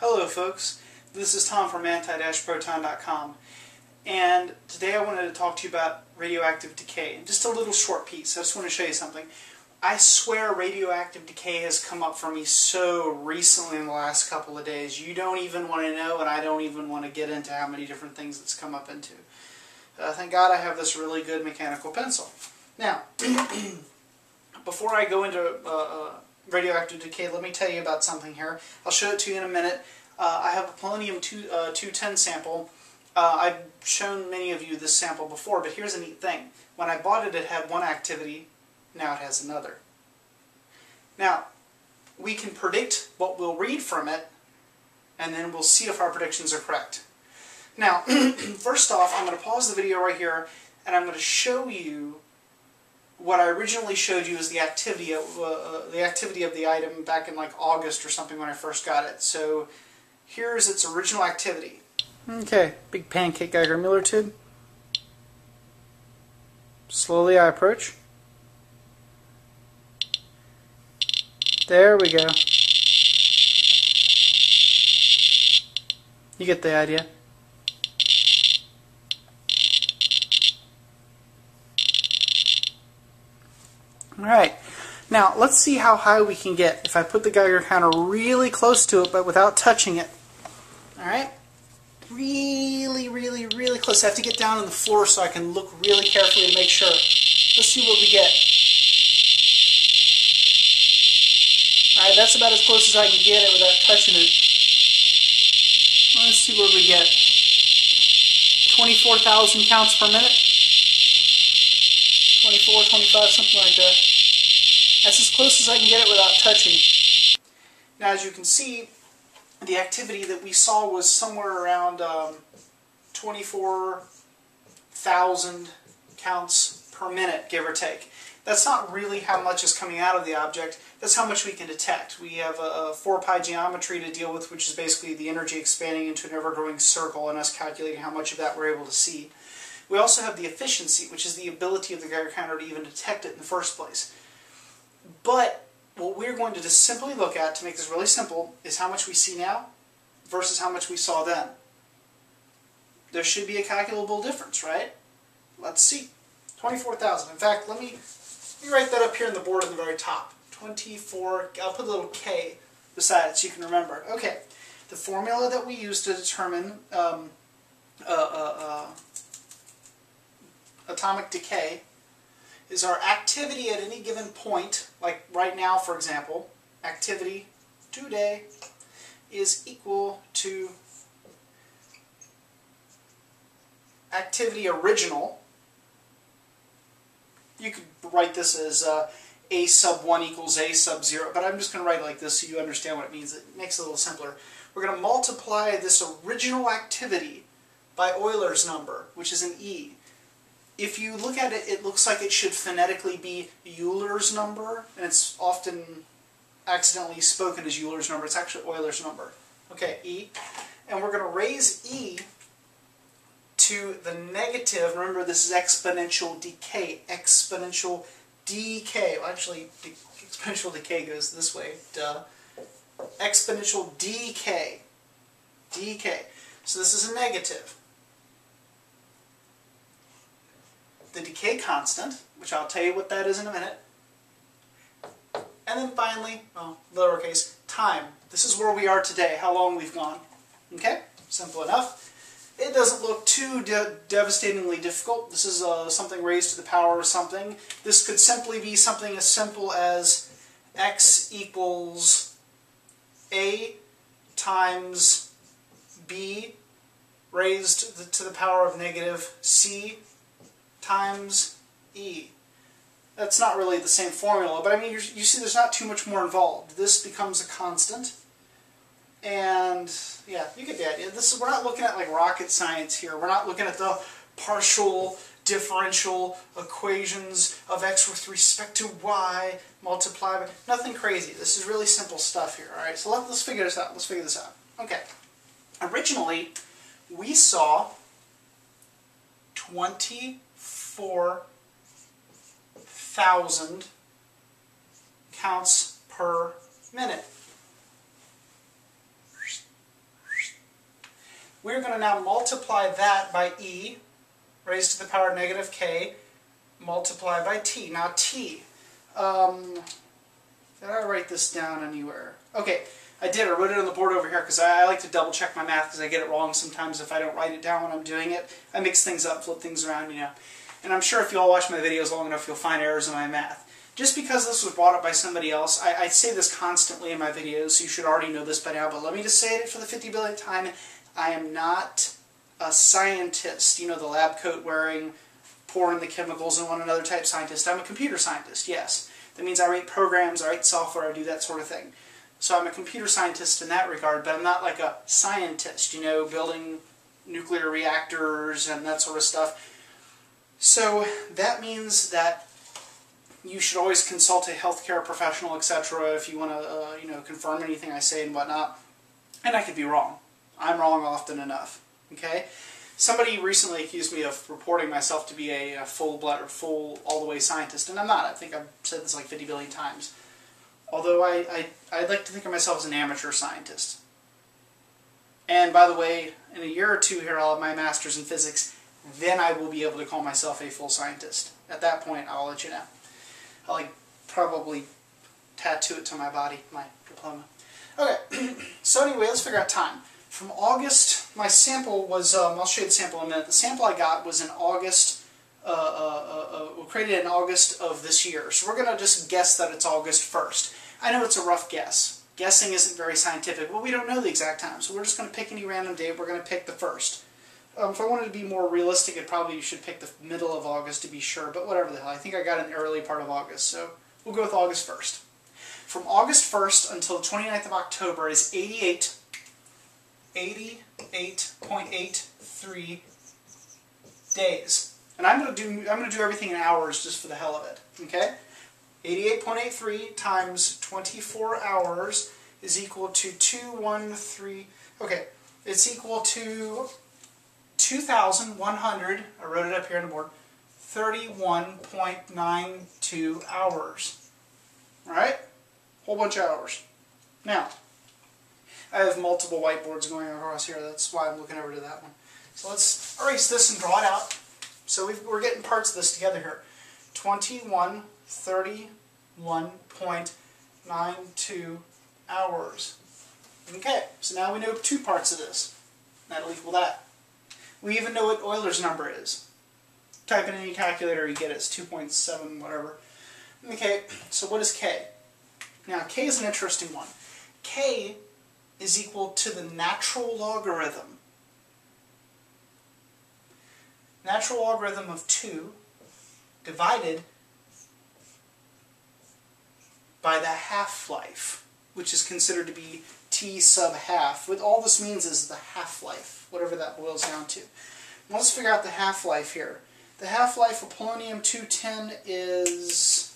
Hello folks, this is Tom from anti-proton.com, and today I wanted to talk to you about radioactive decay, and just a little short piece. I just want to show you something. I swear radioactive decay has come up for me so recently in the last couple of days. You don't even want to know, and I don't even want to get into how many different things it's come up into. Thank God I have this really good mechanical pencil. Now, before I go into radioactive decay, let me tell you about something here. I'll show it to you in a minute. I have a polonium-210 sample. I've shown many of you this sample before, but here's a neat thing. When I bought it, it had one activity. Now it has another. Now, we can predict what we'll read from it, and then we'll see if our predictions are correct. Now, first off, I'm going to pause the video right here, and I'm going to show you what I originally showed you is the activity of the item back in like August or something when I first got it. So here's its original activity. Okay, big pancake Geiger-Müller tube. Slowly I approach. There we go. You get the idea. Alright, now let's see how high we can get if I put the Geiger counter really close to it but without touching it. Alright, really, really, really close. I have to get down on the floor so I can look really carefully to make sure. Let's see what we get. Alright, that's about as close as I can get it without touching it. Let's see what we get. 24,000 counts per minute. 24, 25, something like that. That's as close as I can get it without touching. Now, as you can see, the activity that we saw was somewhere around 24,000 counts per minute, give or take. That's not really how much is coming out of the object. That's how much we can detect. We have a 4-pi geometry to deal with, which is basically the energy expanding into an ever-growing circle, and us calculating how much of that we're able to see. We also have the efficiency, which is the ability of the Geiger counter to even detect it in the first place. But what we're going to just simply look at, to make this really simple, is how much we see now versus how much we saw then. There should be a calculable difference, right? Let's see. 24,000. In fact, let me write that up here on the board on the very top. 24, I'll put a little K beside it so you can remember. Okay, the formula that we use to determine atomic decay is our activity at any given point, like right now for example, activity today is equal to activity original. You could write this as A sub 1 equals A sub 0, but I'm just going to write it like this so you understand what it means. It makes it a little simpler. We're going to multiply this original activity by Euler's number, which is an E. If you look at it, it looks like it should phonetically be Euler's number, and it's often accidentally spoken as Euler's number. It's actually Euler's number. Okay, E. And we're going to raise E to the negative. Remember, this is exponential decay. Exponential decay. Well, actually, exponential decay goes this way. Duh. Exponential decay. Decay. So this is a negative. The decay constant, which I'll tell you what that is in a minute, and then finally, well, lowercase, time. This is where we are today, how long we've gone. Okay? Simple enough. It doesn't look too devastatingly difficult. This is something raised to the power of something. This could simply be something as simple as x equals A times B raised to the power of negative C times E. That's not really the same formula, but I mean, you see there's not too much more involved. This becomes a constant, and yeah, you get the idea. This is, we're not looking at like rocket science here. We're not looking at the partial differential equations of x with respect to y multiplied by, nothing crazy. This is really simple stuff here, alright? So let's figure this out. Let's figure this out. Okay. Originally, we saw 24,000 counts per minute. We're going to now multiply that by e raised to the power of negative k multiplied by t. Now t, did I write this down anywhere? Okay, I did. I wrote it on the board over here because I like to double check my math because I get it wrong sometimes if I don't write it down when I'm doing it. I mix things up, flip things around, you know. And I'm sure if you all watch my videos long enough, you'll find errors in my math. Just because this was brought up by somebody else, I say this constantly in my videos, so you should already know this by now, but let me just say it for the 50 billionth time. I am not a scientist, you know, the lab coat wearing, pouring the chemicals in one another type scientist. I'm a computer scientist, yes. That means I write programs, I write software, I do that sort of thing. So I'm a computer scientist in that regard, but I'm not like a scientist, you know, building nuclear reactors and that sort of stuff. So that means that you should always consult a healthcare professional, etc., if you want to, you know, confirm anything I say and whatnot. And I could be wrong. I'm wrong often enough. Okay. Somebody recently accused me of reporting myself to be a full-blood or full all-the-way scientist, and I'm not. I think I've said this like 50 billion times. Although I'd like to think of myself as an amateur scientist. And by the way, in a year or two here, I'll have my master's in physics. Then I will be able to call myself a full scientist. At that point, I'll let you know. I'll like probably tattoo it to my body, my diploma. Okay, so anyway, let's figure out time. From August, my sample was, I'll show you the sample in a minute. The sample I got was in August, created in August of this year. So we're going to just guess that it's August 1st. I know it's a rough guess. Guessing isn't very scientific, but we don't know the exact time. So we're just going to pick any random date. We're going to pick the 1st. If I wanted to be more realistic, it probably should pick the middle of August to be sure, but whatever the hell. I think I got an early part of August, so we'll go with August 1st. From August 1st until the 29th of October is 88.83 days. And I'm going to do everything in hours just for the hell of it, okay? 88.83 times 24 hours is equal to 213. Okay, it's equal to 2,100, I wrote it up here on the board, 31.92 hours. Alright? Whole bunch of hours. Now, I have multiple whiteboards going across here, that's why I'm looking over to that one. So let's erase this and draw it out. So we're getting parts of this together here. 21, 31.92 hours. Okay, so now we know two parts of this. That'll equal that. We even know what Euler's number is. Type in any calculator, you get it. It's 2.7 whatever. Okay, so what is k? Now, k is an interesting one. K is equal to the natural logarithm. Natural logarithm of 2 divided by the half-life, which is considered to be t sub half. What all this means is the half-life, whatever that boils down to. Let's figure out the half-life here. The half-life of polonium-210 is...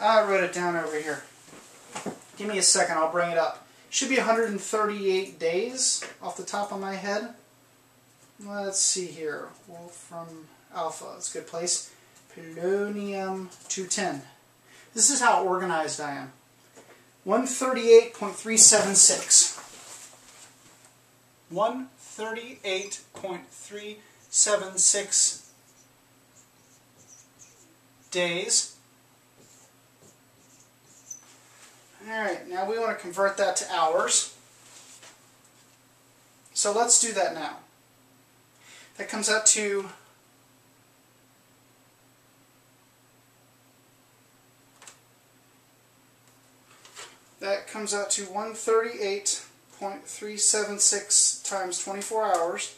I wrote it down over here. Give me a second, I'll bring it up. Should be 138 days off the top of my head. Let's see here. Wolfram Alpha, it's a good place. Polonium-210. This is how organized I am. 138.376. 138.376 days. Alright, now we want to convert that to hours. So let's do that now. That comes out to 138.376 times 24 hours.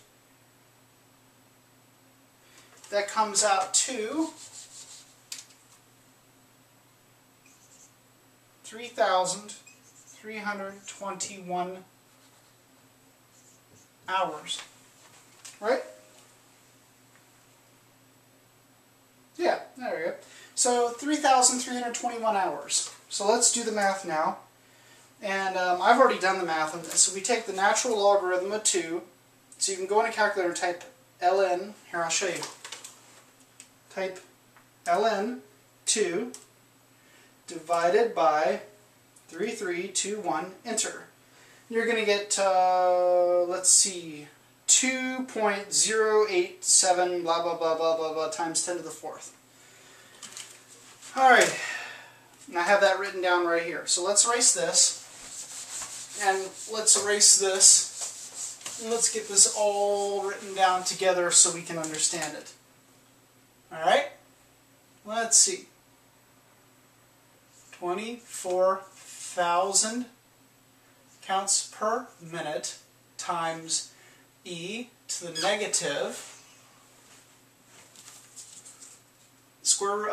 That comes out to 3,321 hours. Right? Yeah, there we go. So 3,321 hours. So let's do the math now. And I've already done the math on this. So we take the natural logarithm of 2. So you can go in a calculator and type ln. Here, I'll show you. Type ln 2 divided by 3321, enter. You're going to get, let's see, 2.087 blah blah blah blah blah blah times 10 to the fourth. Alright, and I have that written down right here. So let's erase this, and let's erase this, and let's get this all written down together so we can understand it. Alright, let's see. 24,000 counts per minute times e to the negative square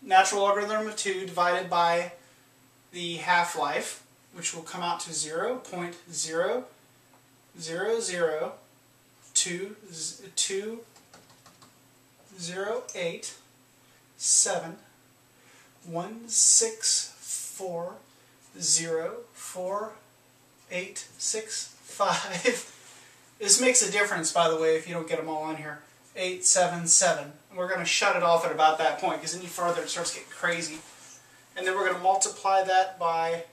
natural logarithm of 2 divided by the half-life, which will come out to 0.0020087164048665. This makes a difference, by the way, if you don't get them all on here. 877. And we're going to shut it off at about that point, because any further it starts getting crazy. And then we're going to multiply that by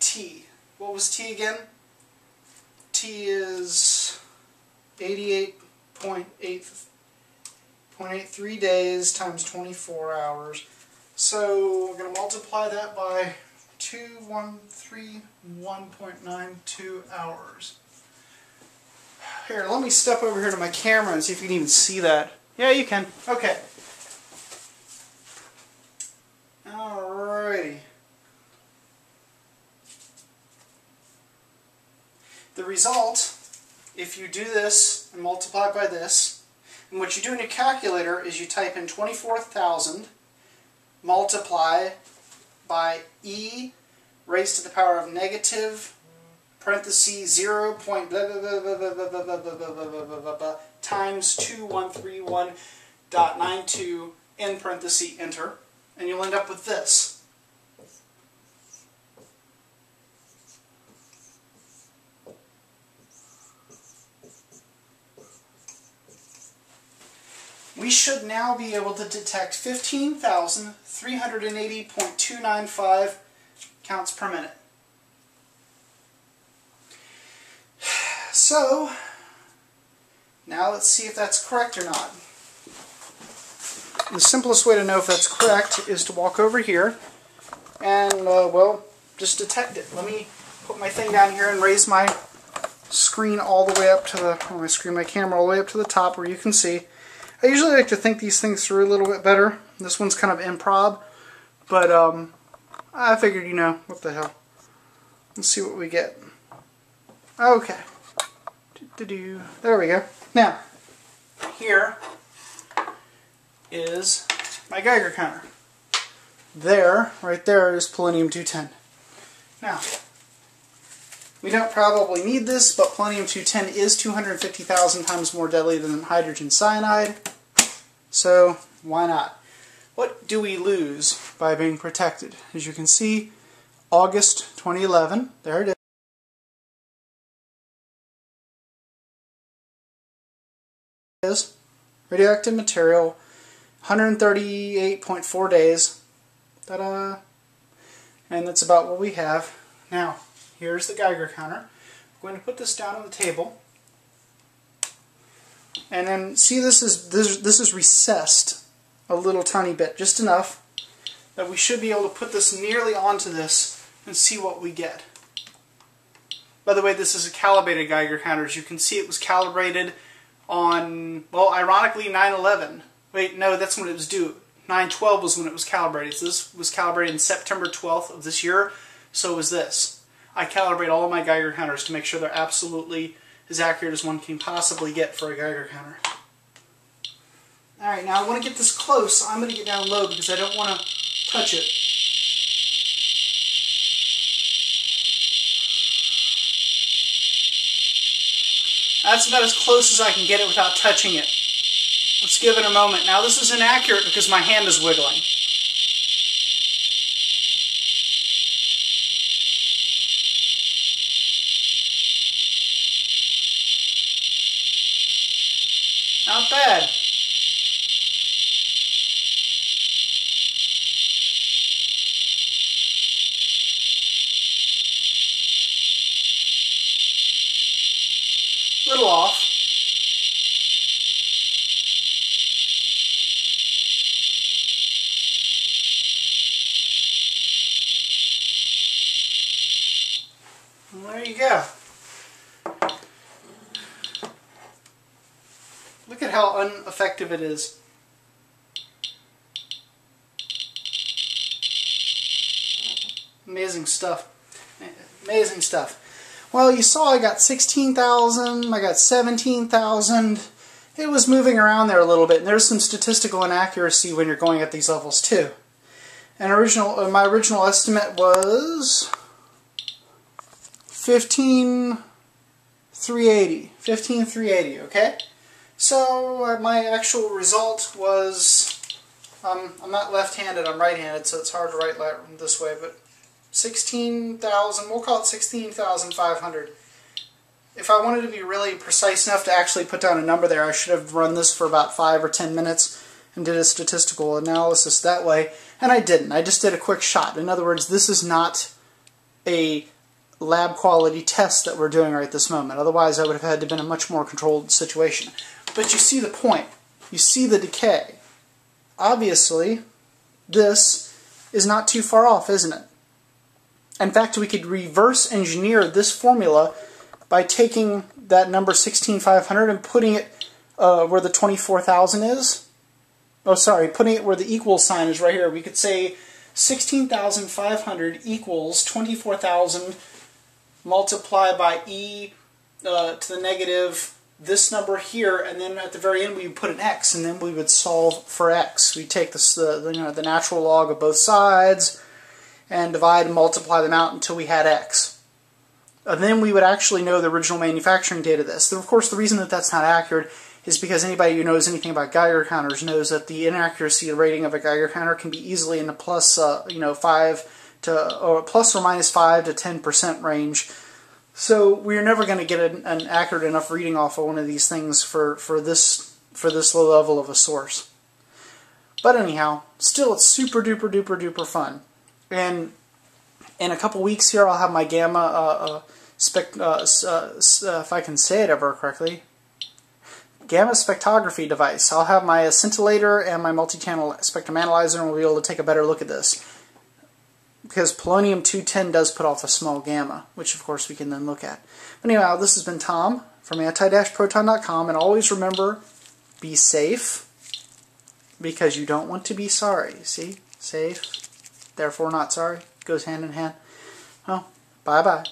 t. What was t again? T is 88.83 days times 24 hours. So we're going to multiply that by 2131.92 hours. Here, let me step over here to my camera and see if you can even see that. Yeah, you can. Okay. Alrighty. The result, if you do this and multiply by this, and what you do in your calculator is you type in 24,000, multiply by e raised to the power of negative, parentheses 0.00000000 times 2131.92 in parentheses, enter, and you'll end up with this. We should now be able to detect 15,380.295 counts per minute. So, now let's see if that's correct or not. The simplest way to know if that's correct is to walk over here and, well, just detect it. Let me put my thing down here and raise my screen all the way up to the, my camera all the way up to the top where you can see. I usually like to think these things through a little bit better. This one's kind of improv, but I figured, you know, what the hell. Let's see what we get. Okay. There we go. Now, here is my Geiger counter. There, right there, is polonium-210. Now, we don't probably need this, but polonium-210 is 250,000 times more deadly than hydrogen cyanide, so why not? What do we lose by being protected? As you can see, August 2011, there it is. Radioactive material, 138.4 days. Ta-da! And that's about what we have. Now, here's the Geiger counter. I'm going to put this down on the table. And then, see, this is recessed a little tiny bit, just enough that we should be able to put this nearly onto this and see what we get. By the way, this is a calibrated Geiger counter. As you can see, it was calibrated on, well, ironically, 9/11. Wait, no, that's when it was due. 9/12 was when it was calibrated. So this was calibrated in September 12th of this year, so was this. I calibrate all of my Geiger counters to make sure they're absolutely as accurate as one can possibly get for a Geiger counter. Alright, now I want to get this close. I'm going to get down low because I don't want to touch it. That's about as close as I can get it without touching it. Let's give it a moment. Now this is inaccurate because my hand is wiggling. Not bad. little off. And there you go. Look at how ineffective it is. Amazing stuff. Amazing stuff. Well, you saw I got 16,000, I got 17,000. It was moving around there a little bit, and there's some statistical inaccuracy when you're going at these levels too. And my original estimate was 15,380. 15,380, okay? So my actual result was, I'm not left-handed, I'm right-handed, so it's hard to write this way, but 16,000, we'll call it 16,500. If I wanted to be really precise enough to actually put down a number there, I should have run this for about 5 or 10 minutes and did a statistical analysis that way, and I didn't. I just did a quick shot. In other words, this is not a lab quality test that we're doing right this moment. Otherwise, I would have had to been a much more controlled situation. But you see the point. You see the decay. Obviously, this is not too far off, isn't it? In fact, we could reverse engineer this formula by taking that number 16,500 and putting it where the 24,000 is. Oh, sorry, putting it where the equal sign is right here. We could say 16,500 equals 24,000 multiplied by e to the negative this number here, and then at the very end we would put an x, and then we would solve for x. We take this, the natural log of both sides, and divide and multiply them out until we had x. And then we would actually know the original manufacturing date of this. Of course, the reason that that's not accurate is because anybody who knows anything about Geiger counters knows that the inaccuracy rating of a Geiger counter can be easily in the plus, plus or minus 5 to 10% range. So we're never going to get an accurate enough reading off of one of these things for this low level of a source. But anyhow, still, it's super duper duper duper fun. And in a couple weeks here, I'll have my gamma if I can say it ever correctly, gamma spectrography device. I'll have my scintillator and my multi-channel spectrum analyzer, and we'll be able to take a better look at this. Because polonium-210 does put off a small gamma, which of course we can then look at. But anyhow, this has been Tom from anti-proton.com, and always remember, be safe, because you don't want to be sorry. See? Safe. Therefore not sorry. Goes hand in hand. Well, bye-bye.